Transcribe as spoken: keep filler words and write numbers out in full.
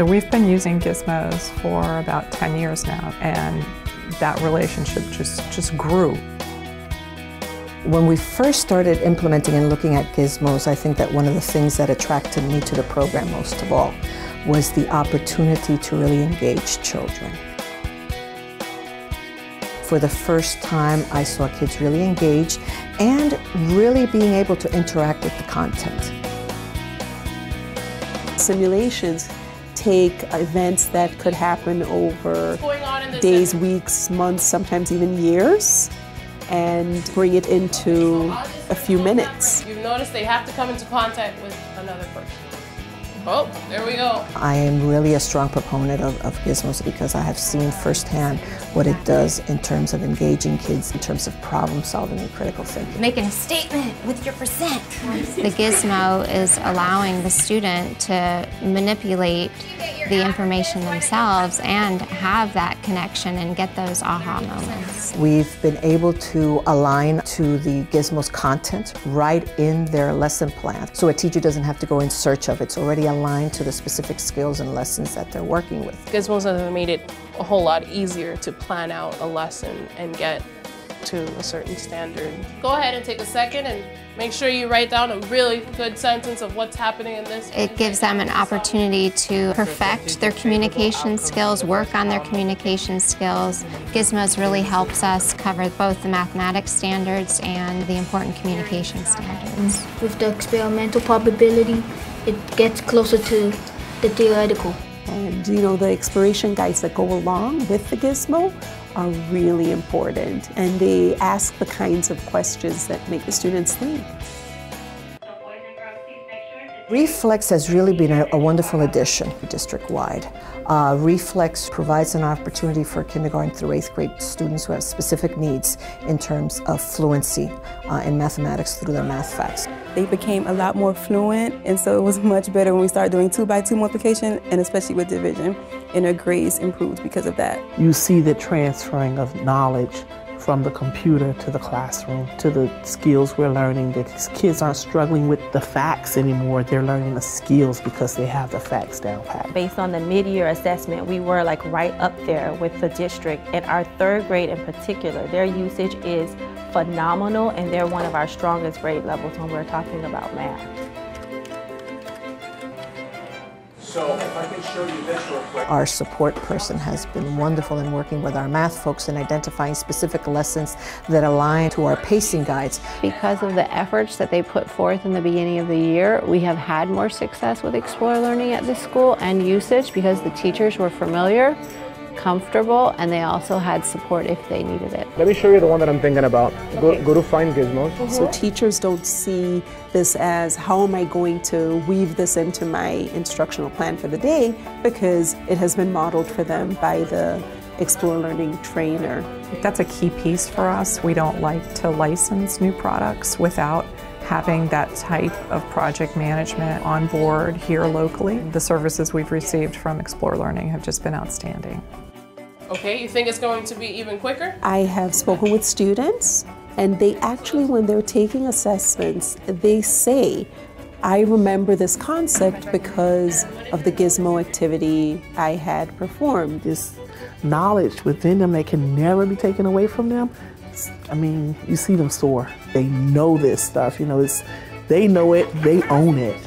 So we've been using Gizmos for about ten years now, and that relationship just, just grew. When we first started implementing and looking at Gizmos, I think that one of the things that attracted me to the program most of all was the opportunity to really engage children. For the first time, I saw kids really engaged and really being able to interact with the content. Simulations take events that could happen over days, weeks, months, sometimes even years, and bring it into a few minutes. You've noticed they have to come into contact with another person. Oh, there we go. I am really a strong proponent of, of Gizmos because I have seen firsthand what it does in terms of engaging kids, in terms of problem solving and critical thinking. Making a statement with your percent. The Gizmo is allowing the student to manipulate the information themselves and have that connection and get those aha moments. We've been able to align to the Gizmo's content right in their lesson plan, so a teacher doesn't have to go in search of it. It's already aligned to the specific skills and lessons that they're working with. Gizmos have made it a whole lot easier to plan out a lesson and get to a certain standard. Go ahead and take a second and make sure you write down a really good sentence of what's happening in this. It gives them an opportunity to perfect their communication skills, work on their communication skills. Gizmos really helps us cover both the mathematics standards and the important communication standards. With the experimental probability, it gets closer to the theoretical. And you know, the exploration guides that go along with the Gizmo are really important, and they ask the kinds of questions that make the students think. Reflex has really been a, a wonderful addition district-wide. Uh, Reflex provides an opportunity for kindergarten through eighth grade students who have specific needs in terms of fluency uh, in mathematics through their math facts. They became a lot more fluent, and so it was much better when we started doing two by two multiplication, and especially with division, and their grades improved because of that. You see the transferring of knowledge from the computer to the classroom, to the skills we're learning. These kids aren't struggling with the facts anymore. They're learning the skills because they have the facts down pat. Based on the mid-year assessment, we were like right up there with the district. And our third grade in particular, their usage is phenomenal, and they're one of our strongest grade levels when we're talking about math. So if I can show you this real quick. Our support person has been wonderful in working with our math folks and identifying specific lessons that align to our pacing guides. Because of the efforts that they put forth in the beginning of the year, we have had more success with Explore Learning at this school, and usage because the teachers were familiar, comfortable, and they also had support if they needed it. Let me show you the one that I'm thinking about. Go, okay. go to Find Gizmos. Mm-hmm. So teachers don't see this as how am I going to weave this into my instructional plan for the day, because it has been modeled for them by the Explore Learning trainer. That's a key piece for us. We don't like to license new products without having that type of project management on board here locally. The services we've received from Explore Learning have just been outstanding. Okay, you think it's going to be even quicker? I have spoken with students, and they actually, when they're taking assessments, they say, I remember this concept because of the Gizmo activity I had performed. This knowledge within them that can never be taken away from them, I mean, you see them soar. They know this stuff, you know, it's, they know it, they own it.